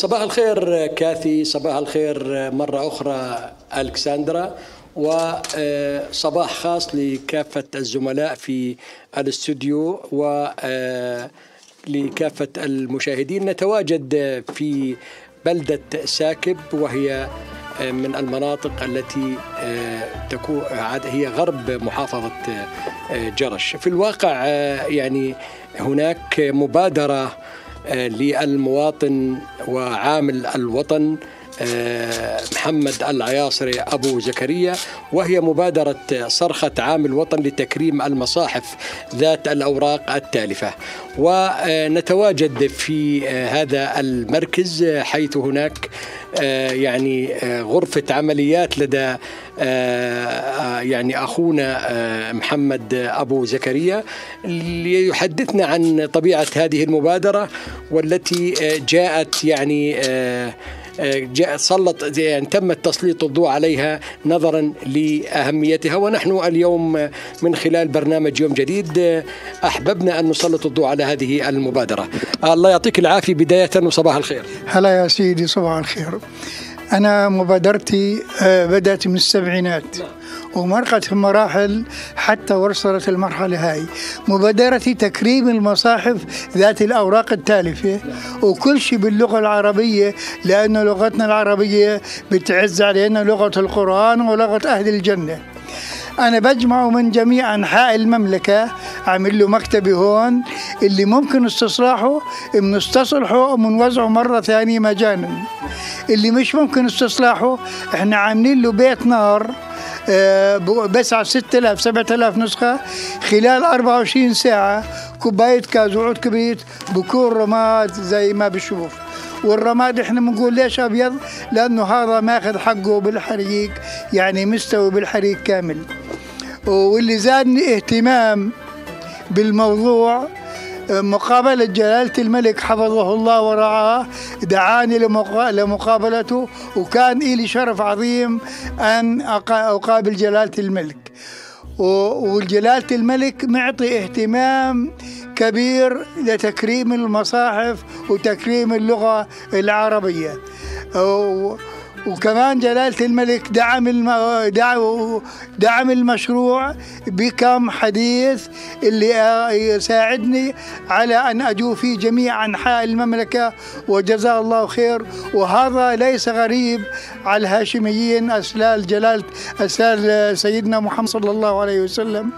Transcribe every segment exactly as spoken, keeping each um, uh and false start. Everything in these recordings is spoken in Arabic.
صباح الخير كاثي، صباح الخير مرة أخرى ألكسندرا، وصباح خاص لكافة الزملاء في الاستوديو ولكافة المشاهدين. نتواجد في بلدة ساكب، وهي من المناطق التي تكون هي غرب محافظة جرش. في الواقع يعني هناك مبادرة للمواطن وعامل الوطن محمد العياصري أبو زكريا، وهي مبادرة صرخة عامل وطن لتكريم المصاحف ذات الأوراق التالفة. ونتواجد في هذا المركز، حيث هناك يعني غرفة عمليات لدى يعني أخونا محمد أبو زكريا، ليحدثنا عن طبيعة هذه المبادرة، والتي جاءت يعني سلط يعني تم تسليط الضوء عليها نظرا لأهميتها. ونحن اليوم من خلال برنامج يوم جديد أحببنا أن نسلط الضوء على هذه المبادرة. الله يعطيك العافية بداية وصباح الخير. هلا يا سيدي، صباح الخير. أنا مبادرتي بدأت من السبعينات ومرقت في مراحل حتى وصلت المرحلة هاي. مبادرتي تكريم المصاحف ذات الأوراق التالفة، وكل شيء باللغة العربية، لأن لغتنا العربية بتعز علينا لغة القرآن ولغة أهل الجنة. أنا بجمع من جميع أنحاء المملكة، عامل له مكتبي هون، اللي ممكن استصلاحه بنستصلحه وبنوزعه مرة ثانية مجانا. اللي مش ممكن استصلاحه احنا عاملين له بيت نار، أه بس على ستة آلاف سبعة آلاف نسخة خلال أربعة وعشرين ساعة. كوباية كاز وعود كبريت بكون رماد زي ما بشوف، والرماد احنا بنقول ليش أبيض؟ لأنه هذا ماخذ حقه بالحريق، يعني مستوي بالحريق كامل. واللي زادني اهتمام بالموضوع مقابلة جلالة الملك حفظه الله ورعاه، دعاني لمقابلته، وكان لي شرف عظيم أن أقابل جلالة الملك. وجلالة الملك معطي اهتمام كبير لتكريم المصاحف وتكريم اللغة العربية، وكمان جلالة الملك دعم الم... دعم المشروع بكم حديث اللي يساعدني على أن أجو في جميع أنحاء المملكة، وجزاه الله خير. وهذا ليس غريب على الهاشميين أسلال جلالة أسلال سيدنا محمد صلى الله عليه وسلم،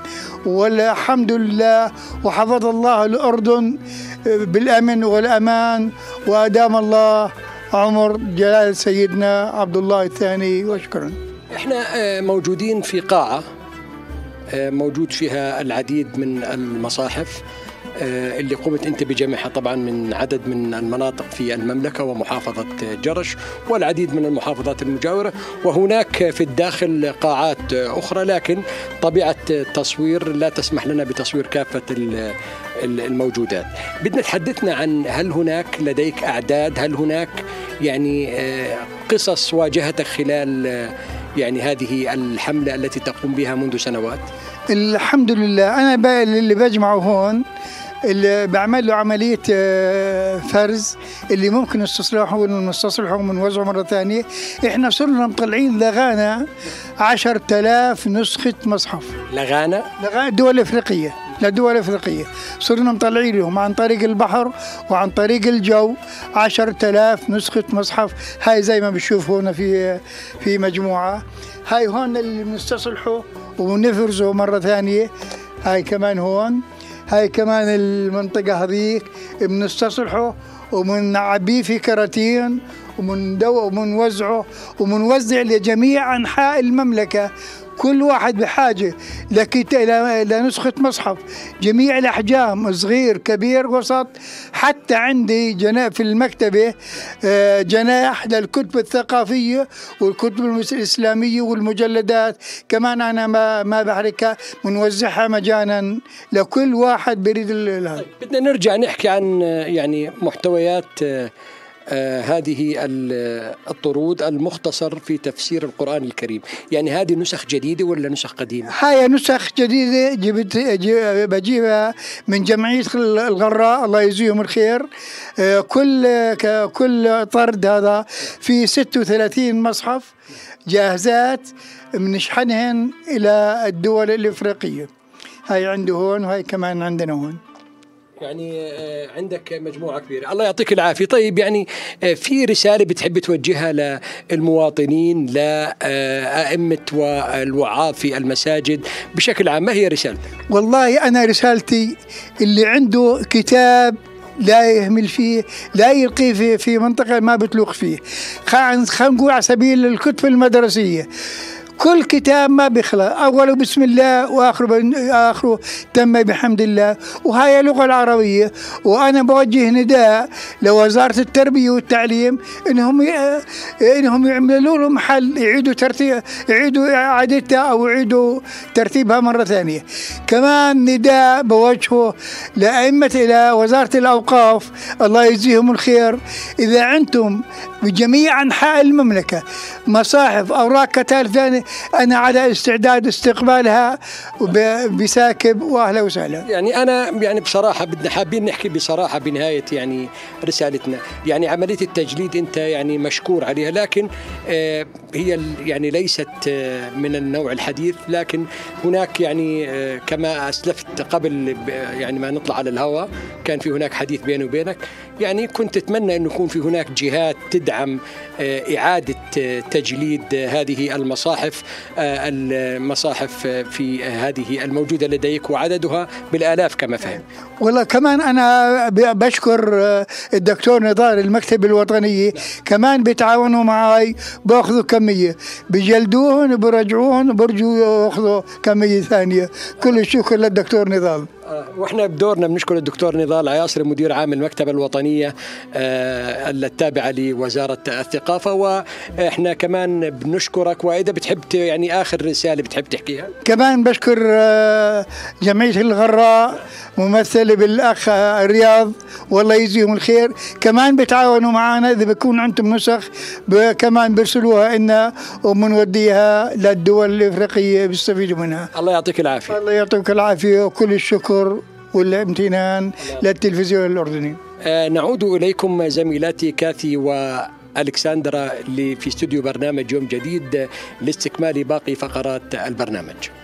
والحمد لله. وحفظ الله الأردن بالأمن والأمان، وأدام الله عمر جلال سيدنا عبد الله الثاني. وشكرا. احنا موجودين في قاعة موجود فيها العديد من المصاحف اللي قمت انت بجمعها، طبعا من عدد من المناطق في المملكة ومحافظة جرش والعديد من المحافظات المجاورة. وهناك في الداخل قاعات اخرى، لكن طبيعة التصوير لا تسمح لنا بتصوير كافة الموجودات. بدنا تحدثنا عن، هل هناك لديك اعداد؟ هل هناك يعني قصص واجهتك خلال يعني هذه الحملة التي تقوم بها منذ سنوات؟ الحمد لله، انا اللي بجمعه هون اللي بعمل له عملية فرز، اللي ممكن استصلاحه ونستصلحه ونوزعه مرة ثانية. احنا صرنا مطلعين لغانا عشرة آلاف نسخة مصحف لغانا لغانا دول افريقية لدول افريقية، صرنا مطلعين لهم عن طريق البحر وعن طريق الجو عشرة آلاف نسخة مصحف. هاي زي ما بتشوف هون في في مجموعة، هاي هون اللي بنستصلحه ونفرزه مرة ثانية. هاي كمان هون، هاي كمان المنطقة هذيك بنستصلحه وبنعبيه في كراتين وبندوقه وبنوزعه وبنوزع لجميع أنحاء المملكة. كل واحد بحاجة لنسخة مصحف، جميع الأحجام، صغير كبير وسط. حتى عندي جناح في المكتبة، جناح للكتب الثقافية والكتب الإسلامية والمجلدات كمان، أنا ما ما بحركها، بنوزعها مجانا لكل واحد بريد. بدنا نرجع نحكي عن يعني محتويات هذه الطرود المختصر في تفسير القرآن الكريم. يعني هذه نسخ جديدة ولا نسخ قديمة؟ هاي نسخ جديدة جبت بجيبها من جمعية الغراء الله يجزيهم الخير. كل كل طرد هذا في ستة وثلاثين مصحف جاهزات بنشحنهن إلى الدول الإفريقية. هاي عنده هون وهاي كمان عندنا هون. يعني عندك مجموعة كبيرة، الله يعطيك العافية. طيب يعني في رسالة بتحب توجهها للمواطنين، لأئمة والوعاظ في المساجد بشكل عام، ما هي رسالتك؟ والله أنا رسالتي اللي عنده كتاب لا يهمل فيه، لا يلقي فيه في منطقة ما بتلوق فيه. خلينا نقول على سبيل الكتب المدرسية، كل كتاب ما بيخلى، أوله بسم الله وآخره آخره تم بحمد الله، وهي اللغة العربية. وأنا بوجه نداء لوزارة التربية والتعليم إنهم إنهم يعملوا له محل يعيدوا ترتيب يعيدوا إعادتها أو يعيدوا ترتيبها مرة ثانية. كمان نداء بوجهه لأئمة إلى وزارة الأوقاف الله يجزيهم الخير، إذا أنتم بجميع أنحاء المملكة مصاحف أوراق كتاب ثانية أنا على استعداد استقبالها بساكب، وأهلا وسهلا. يعني أنا يعني بصراحة بدنا حابين نحكي بصراحة بنهاية يعني رسالتنا، يعني عملية التجليد أنت يعني مشكور عليها، لكن آه هي يعني ليست آه من النوع الحديث، لكن هناك يعني آه كما أسلفت قبل يعني ما نطلع على الهواء كان في هناك حديث بيني وبينك، يعني كنت أتمنى أن يكون في هناك جهات تدعم آه إعادة آه تجليد آه هذه المصاحف، المصاحف في هذه الموجودة لديك وعددها بالآلاف كما فهم. والله كمان أنا بشكر الدكتور نضال المكتبة الوطنية، كمان بتعاونوا معي باخذوا كمية بجلدوهن برجعوهن برجعوا ياخذوا كمية ثانية. كل الشكر للدكتور نضال. واحنا بدورنا بنشكر الدكتور نضال عياصري مدير عام المكتبة الوطنية التابعة لوزارة الثقافة، واحنا كمان بنشكرك. واذا بتحب يعني اخر رسالة بتحب تحكيها؟ كمان بشكر جمعية الغراء ممثلة بالاخ الرياض والله يجزيهم الخير، كمان بتعاونوا معنا. اذا بكون عندكم نسخ كمان بيرسلوها لنا وبنوديها للدول الافريقية بيستفيدوا منها. الله يعطيك العافية. الله يعطيك العافية، وكل الشكر والامتنان للتلفزيون الأردني. آه نعود إليكم زميلاتي كاثي وألكسندرا في استوديو برنامج يوم جديد لاستكمال باقي فقرات البرنامج.